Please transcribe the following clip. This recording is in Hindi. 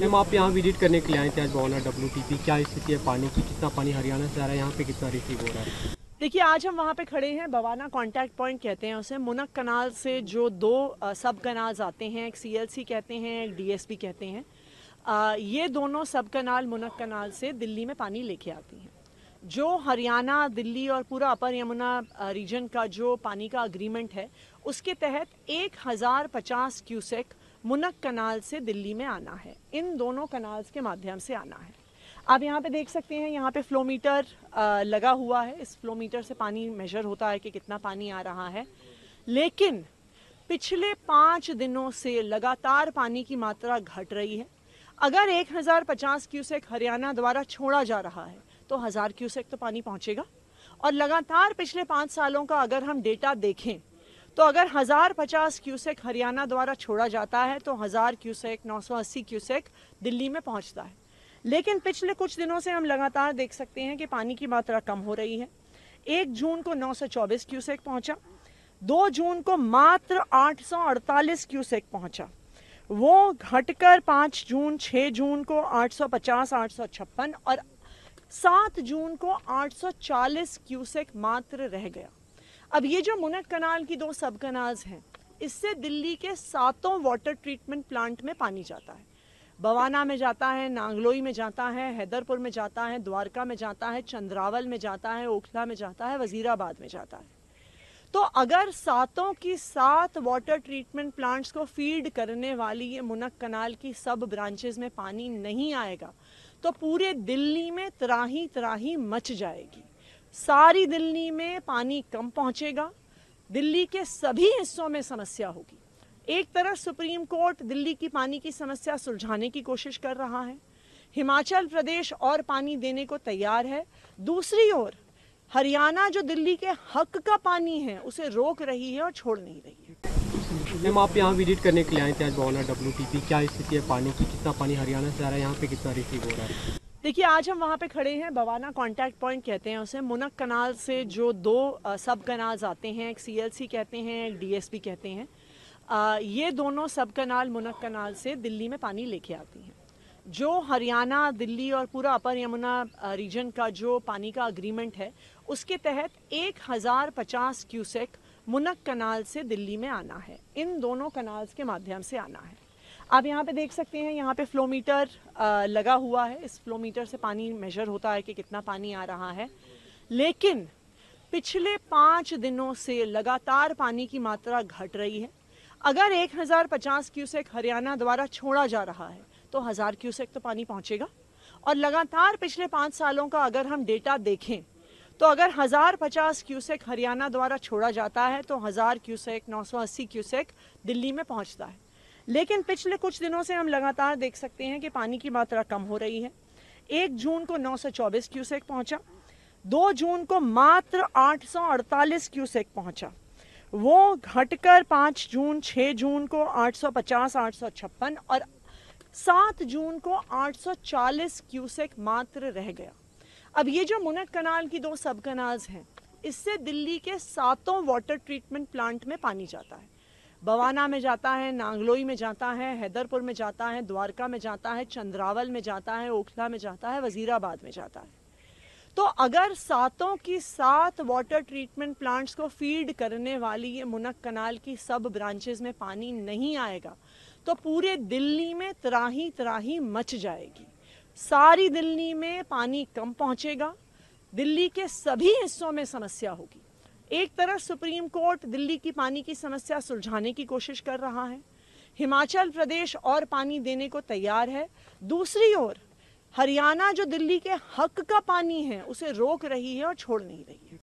मैम आप यहाँ विजिट करने के लिए आए थे आज भवना WTP, क्या स्थिति है पानी की, कितना पानी हरियाणा से आ रहा है, यहाँ पे कितना रिसीव हो रहा है? देखिए आज हम वहाँ पे खड़े हैं, भवाना कांटेक्ट पॉइंट कहते हैं उसे। मुनक कनाल से जो दो सब कनाल्स आते हैं, एक CLC कहते हैं, एक DSP कहते हैं, ये दोनों सब कनाल मुनक कनाल से दिल्ली में पानी लेके आती हैं। जो हरियाणा, दिल्ली और पूरा अपर यमुना रीजन का जो पानी का अग्रीमेंट है उसके तहत 1050 क्यूसेक मुनक कनाल से दिल्ली में आना है, इन दोनों कनाल्स के माध्यम से आना है। आप यहाँ पे देख सकते हैं, यहाँ पे फ्लो मीटर लगा हुआ है, इस फ्लो मीटर से पानी मेजर होता है कि कितना पानी आ रहा है। लेकिन पिछले 5 दिनों से लगातार पानी की मात्रा घट रही है। अगर 1050 क्यूसेक हरियाणा द्वारा छोड़ा जा रहा है तो 1000 क्यूसेक तो पानी पहुँचेगा। और लगातार पिछले 5 सालों का अगर हम डेटा देखें तो अगर 1050 क्यूसेक हरियाणा द्वारा छोड़ा जाता है तो 1000 क्यूसेक, 980 क्यूसेक दिल्ली में पहुंचता है। लेकिन पिछले कुछ दिनों से हम लगातार देख सकते हैं कि पानी की मात्रा कम हो रही है। 1 जून को 924 क्यूसेक पहुंचा, 2 जून को मात्र 848 क्यूसेक पहुंचा, वो घटकर 5 जून, 6 जून को 850, 856 और 7 जून को 840 क्यूसेक मात्र रह गया। अब ये जो मुनक कनाल की 2 सब कनाल्स हैं, इससे दिल्ली के 7 वाटर ट्रीटमेंट प्लांट में पानी जाता है। बवाना में जाता है, नांगलोई में जाता है, हैदरपुर में जाता है, द्वारका में जाता है, चंद्रावल में जाता है, ओखला में जाता है, वजीराबाद में जाता है। तो अगर 7 की 7 वाटर ट्रीटमेंट प्लांट्स को फीड करने वाली ये मुनक कनाल की सब ब्रांचेज में पानी नहीं आएगा तो पूरे दिल्ली में त्राही त्राही मच जाएगी। सारी दिल्ली में पानी कम पहुंचेगा, दिल्ली के सभी हिस्सों में समस्या होगी। एक तरफ सुप्रीम कोर्ट दिल्ली की पानी की समस्या सुलझाने की कोशिश कर रहा है, हिमाचल प्रदेश और पानी देने को तैयार है, दूसरी ओर हरियाणा जो दिल्ली के हक का पानी है उसे रोक रही है और छोड़ नहीं रही है। मैम आप यहाँ विजिट करने के लिए आए थे आज भवना WTP, क्या स्थिति है पानी की, कितना पानी हरियाणा से आ रहा है, यहाँ पे कितना रिसीव हो रहा है? देखिए आज हम वहाँ पे खड़े हैं, भवाना कांटेक्ट पॉइंट कहते हैं उसे। मुनक कनाल से जो दो सब कनाल्स आते हैं, एक CLC कहते हैं, एक DSP कहते हैं, ये दोनों सब कनाल मुनक कनाल से दिल्ली में पानी लेके आती हैं। जो हरियाणा, दिल्ली और पूरा अपर यमुना रीजन का जो पानी का अग्रीमेंट है उसके तहत 1050 क्यूसेक मुनक कनाल से दिल्ली में आना है, इन दोनों कनाल्स के माध्यम से आना है। आप यहाँ पे देख सकते हैं, यहाँ पे फ्लो मीटर लगा हुआ है, इस फ्लो मीटर से पानी मेजर होता है कि कितना पानी आ रहा है। लेकिन पिछले 5 दिनों से लगातार पानी की मात्रा घट रही है। अगर 1050 क्यूसेक हरियाणा द्वारा छोड़ा जा रहा है तो 1000 क्यूसेक तो पानी पहुंचेगा। और लगातार पिछले 5 सालों का अगर हम डेटा देखें तो अगर 1050 क्यूसेक हरियाणा द्वारा छोड़ा जाता है तो 1000 क्यूसेक, 980 क्यूसेक दिल्ली में पहुँचता है। लेकिन पिछले कुछ दिनों से हम लगातार देख सकते हैं कि पानी की मात्रा कम हो रही है। 1 जून को 924 क्यूसेक पहुंचा, 2 जून को मात्र 848 क्यूसेक पहुंचा, वो घटकर 5 जून, 6 जून को 850, 856 और 7 जून को 840 क्यूसेक मात्र रह गया। अब ये जो मुनक कनाल की 2 सब कनाल्स हैं, इससे दिल्ली के 7 वाटर ट्रीटमेंट प्लांट में पानी जाता है। बवाना में जाता है, नांगलोई में जाता है, हैदरपुर में जाता है, द्वारका में जाता है, चंद्रावल में जाता है, ओखला में जाता है, वजीराबाद में जाता है। तो अगर 7 की 7 वाटर ट्रीटमेंट प्लांट्स को फीड करने वाली ये मुनक कनाल की सब ब्रांचेज में पानी नहीं आएगा तो पूरे दिल्ली में त्राही त्राही मच जाएगी। सारी दिल्ली में पानी कम पहुँचेगा, दिल्ली के सभी हिस्सों में समस्या होगी। एक तरफ सुप्रीम कोर्ट दिल्ली की पानी की समस्या सुलझाने की कोशिश कर रहा है, हिमाचल प्रदेश और पानी देने को तैयार है, दूसरी ओर हरियाणा जो दिल्ली के हक का पानी है उसे रोक रही है और छोड़ नहीं रही है।